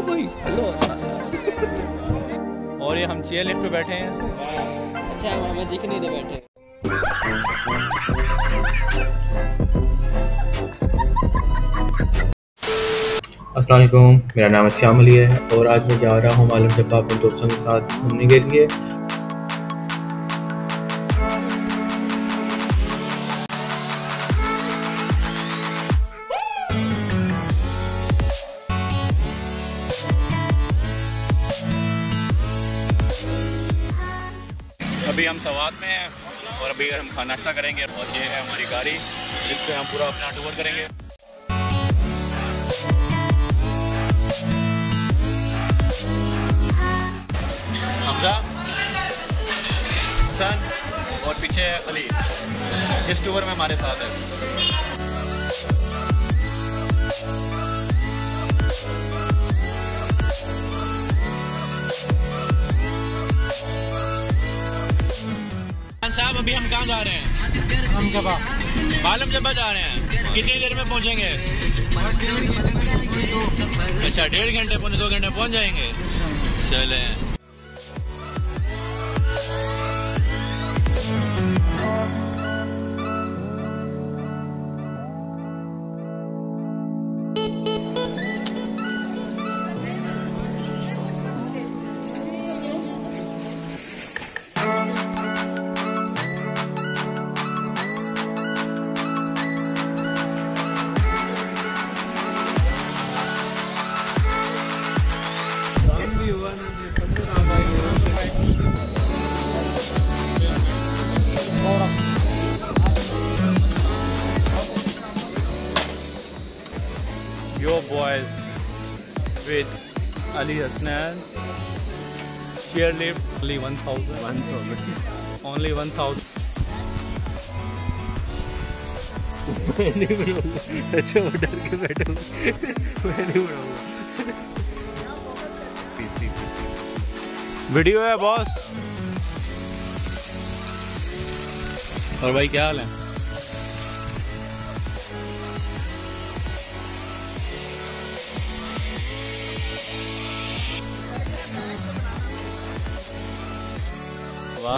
ओ भाई हेलो। और ये हम चेयर लिफ्ट पे बैठे हैं। अच्छा हमें दिख नहीं रहे बैठे। अस्सलाम वालेकुम, मेरा नाम अहतिशाम अली है और आज मैं जा रहा हूँ मालम जब्बा अपने दोस्तों के साथ घूमने के लिए। अभी हम सवाद में हैं और अभी हम खाना नाश्ता करेंगे और ये है हमारी गाड़ी जिस पे हम पूरा अपना टूर करेंगे। हमजा, हसन और पीछे अली इस टूर में हमारे साथ है। साहब अभी हम कहाँ जा रहे हैं? मालम जब्बा जा रहे हैं। कितनी देर में पहुँचेंगे? अच्छा 1.5 घंटे पौने 2 घंटे पहुँच जाएंगे। चले Yo boys with Ali Hassan chairlift only 1000 only 1000 मैंने बोला। अच्छा वो डर के बैठो मैंने बोला वीडियो है बॉस। और भाई क्या हाल है?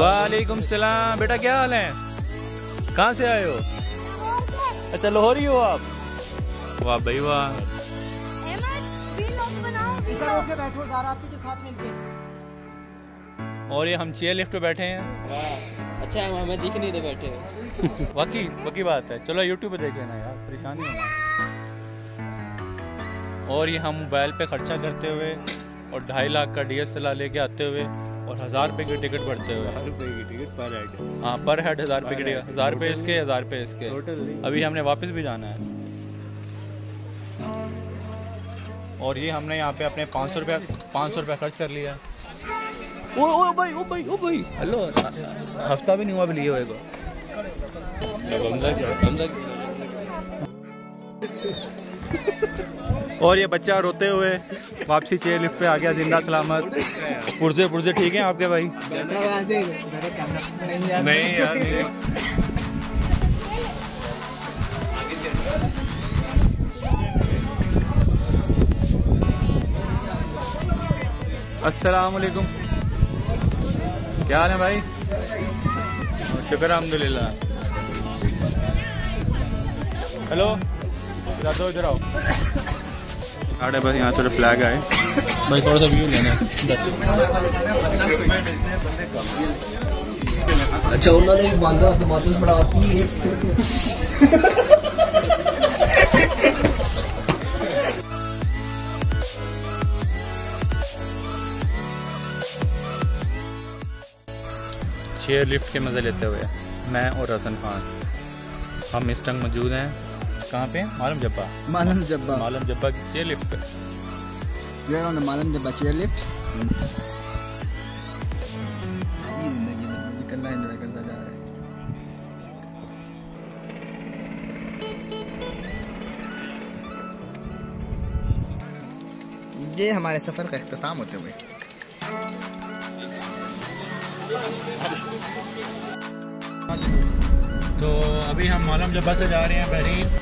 वालेकुम सलाम। बेटा क्या हाल है? कहाँ से आए हो? अच्छा लाहौर ही हो आप? वाह भाई वाह। और ये हम चेयर लिफ्ट पे बैठे हैं। अच्छा हमें दिख नहीं रहे बैठे। वाकई बात है। चलो यूट्यूब पे देख लेना यार, परेशान नहीं होना। और ये हम मोबाइल पे खर्चा करते हुए और 2.5 लाख का DSLR लेके आते हुए और 1000 रुपये की टिकट भरते हुए। 1000 रुपये की टिकट पर हेड? हाँ पर हेड 1000 रुपये की टिकट। 1000 रुपये इसके 1000 रुपये इसके। अभी हमने वापस भी जाना है। और ये हमने यहाँ पे अपने 500 रुपये खर्च कर लिया। ओ भाई हेलो। हफ्ता भी नहीं हुआ भी लिए हुए को। और ये बच्चा रोते हुए वापसी चेयर लिफ्ट पे आ गया जिंदा सलामत। पुर्जे ठीक हैं आपके भाई? नहीं यार नहीं। अस्सलाम वालेकुम, क्या हाल है भाई? शुक्र अल्हम्दुलिल्लाह। हेलो इधर आओ। बस यहाँ थोड़ा फ्लैग आए भाई, थोड़ा सा व्यू लेना। अच्छा उन्होंने भी बांधा मातूस बड़ा आती है। चेयर लिफ्ट के मजे लेते हुए मैं और हसन खान हम इस टंग मौजूद हैं। कहाँ पे? मालम जब्बा चेयर लिफ्ट पे। We are on the Malam Jabba chair lift. निकलना करता जा रहा है। ये हमारे सफर का इख्तिताम होते हुए तो अभी हम मालम जब्बा से जा रहे हैं बहरीन।